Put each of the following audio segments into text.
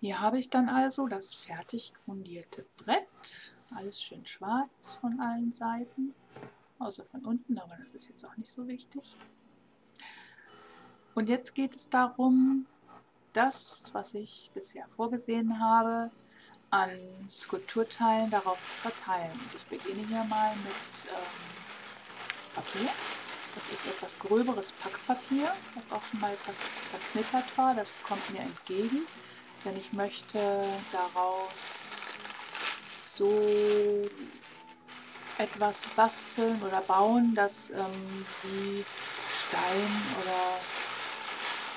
Hier habe ich dann also das fertig grundierte Brett, alles schön schwarz von allen Seiten, außer von unten, aber das ist jetzt auch nicht so wichtig. Und jetzt geht es darum, das, was ich bisher vorgesehen habe, an Skulpturteilen darauf zu verteilen. Und ich beginne hier mal mit Papier. Das ist etwas gröberes Packpapier, das auch schon mal etwas zerknittert war. Das kommt mir entgegen, denn ich möchte daraus so etwas basteln oder bauen, dass wie Stein oder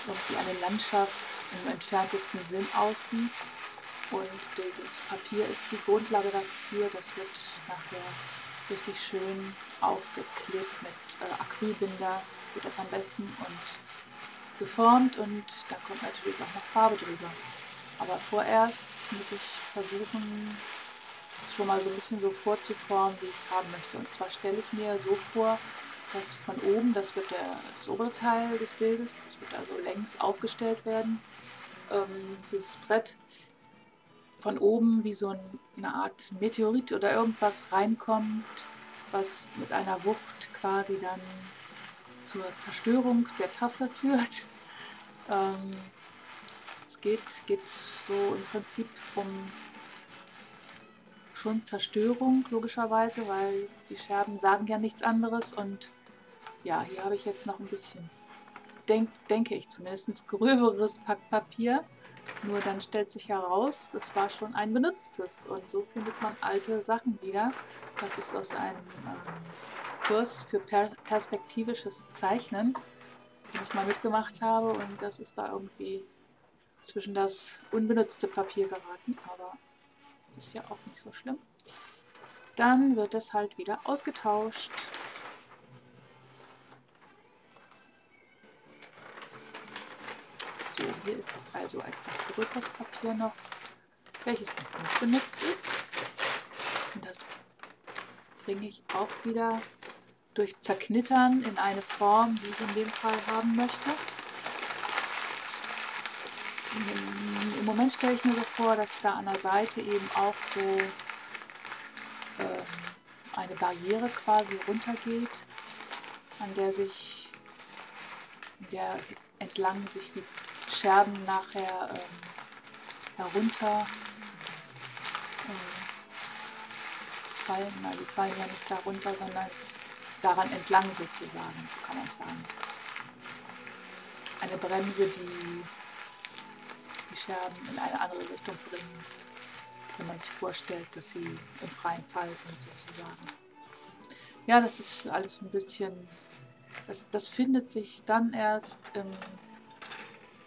irgendwie eine Landschaft im entferntesten Sinn aussieht. Und dieses Papier ist die Grundlage dafür. Das wird nachher richtig schön aufgeklebt mit Acrylbinder, geht das am besten, und geformt, und da kommt natürlich auch noch Farbe drüber. Aber vorerst muss ich versuchen, schon mal so ein bisschen so vorzuformen, wie ich es haben möchte. Und zwar stelle ich mir so vor, dass von oben, das wird das obere Teil des Bildes, das wird also längs aufgestellt werden, dieses Brett, von oben wie so eine Art Meteorit oder irgendwas reinkommt, was mit einer Wucht quasi dann zur Zerstörung der Tasse führt. Es geht so im Prinzip um schon Zerstörung, logischerweise, weil die Scherben sagen ja nichts anderes. Und ja, hier habe ich jetzt noch ein bisschen, denke ich zumindest, gröberes Packpapier. Nur dann stellt sich heraus, das war schon ein benutztes, und so findet man alte Sachen wieder. Das ist aus einem Kurs für perspektivisches Zeichnen, den ich mal mitgemacht habe, und das ist da irgendwie zwischen das unbenutzte Papier geraten, aber das ist ja auch nicht so schlimm. Dann wird das halt wieder ausgetauscht. So, hier ist jetzt also etwas gröberes Papier noch, welches nicht benutzt ist. Und das bringe ich auch wieder durch Zerknittern in eine Form, die ich in dem Fall haben möchte. Im Moment stelle ich mir so vor, dass da an der Seite eben auch so eine Barriere quasi runtergeht, an der sich entlang sich die Scherben nachher herunter fallen. Na, die fallen ja nicht darunter, sondern daran entlang sozusagen, so kann man sagen. Eine Bremse, die die Scherben in eine andere Richtung bringen, wenn man sich vorstellt, dass sie im freien Fall sind sozusagen. Ja, das ist alles ein bisschen... Das findet sich dann erst im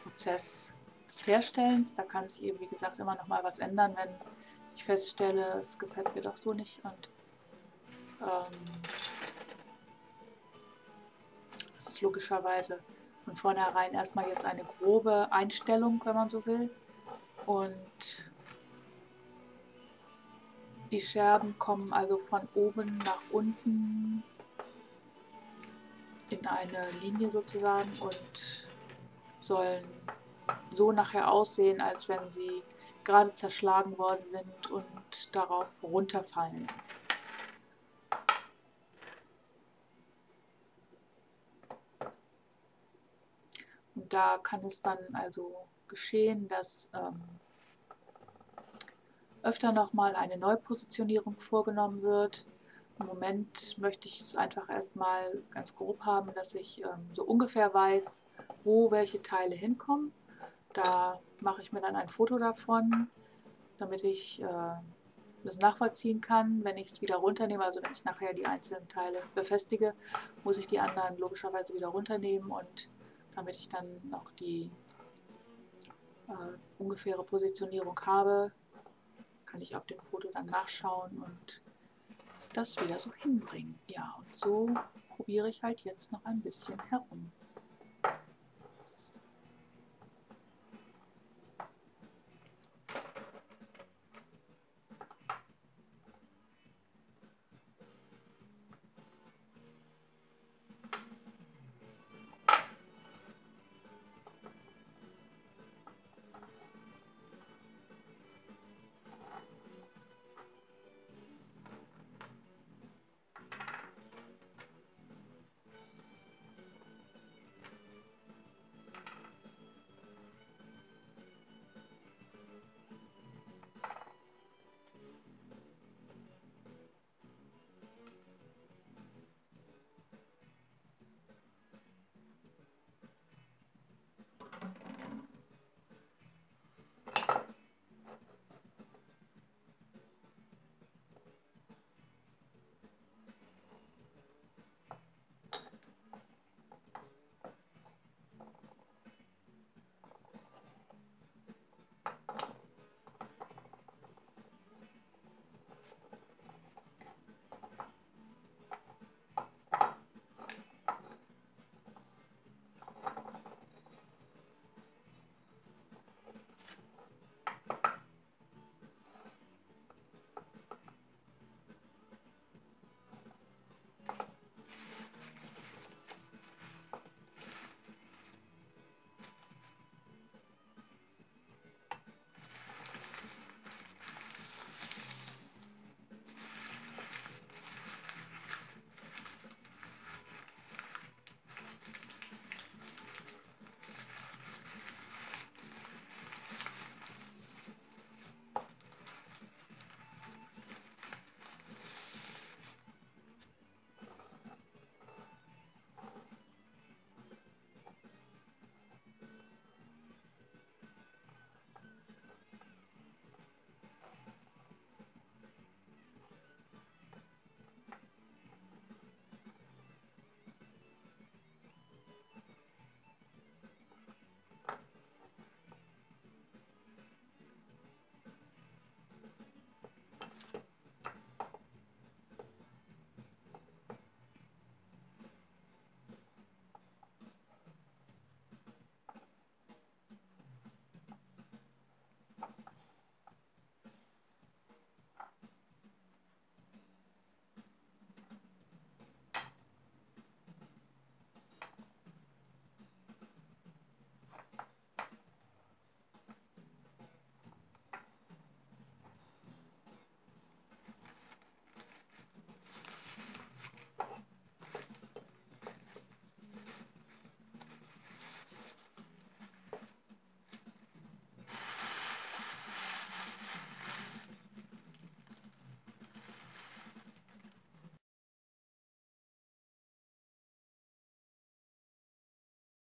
Prozess des Herstellens. Da kann sich eben, wie gesagt, immer noch mal was ändern, wenn ich feststelle, es gefällt mir doch so nicht. Und das ist logischerweise von vornherein erstmal jetzt eine grobe Einstellung, wenn man so will. Und die Scherben kommen also von oben nach unten in eine Linie sozusagen und sollen so nachher aussehen, als wenn sie gerade zerschlagen worden sind und darauf runterfallen. Und da kann es dann also geschehen, dass öfter nochmal eine Neupositionierung vorgenommen wird. Im Moment möchte ich es einfach erstmal ganz grob haben, dass ich so ungefähr weiß, wo welche Teile hinkommen. Da mache ich mir dann ein Foto davon, damit ich das nachvollziehen kann. Wenn ich es wieder runternehme, also wenn ich nachher die einzelnen Teile befestige, muss ich die anderen logischerweise wieder runternehmen, und damit ich dann noch die ungefähre Positionierung habe, kann ich auf dem Foto dann nachschauen und das wieder so hinbringen. Ja, und so probiere ich halt jetzt noch ein bisschen herum.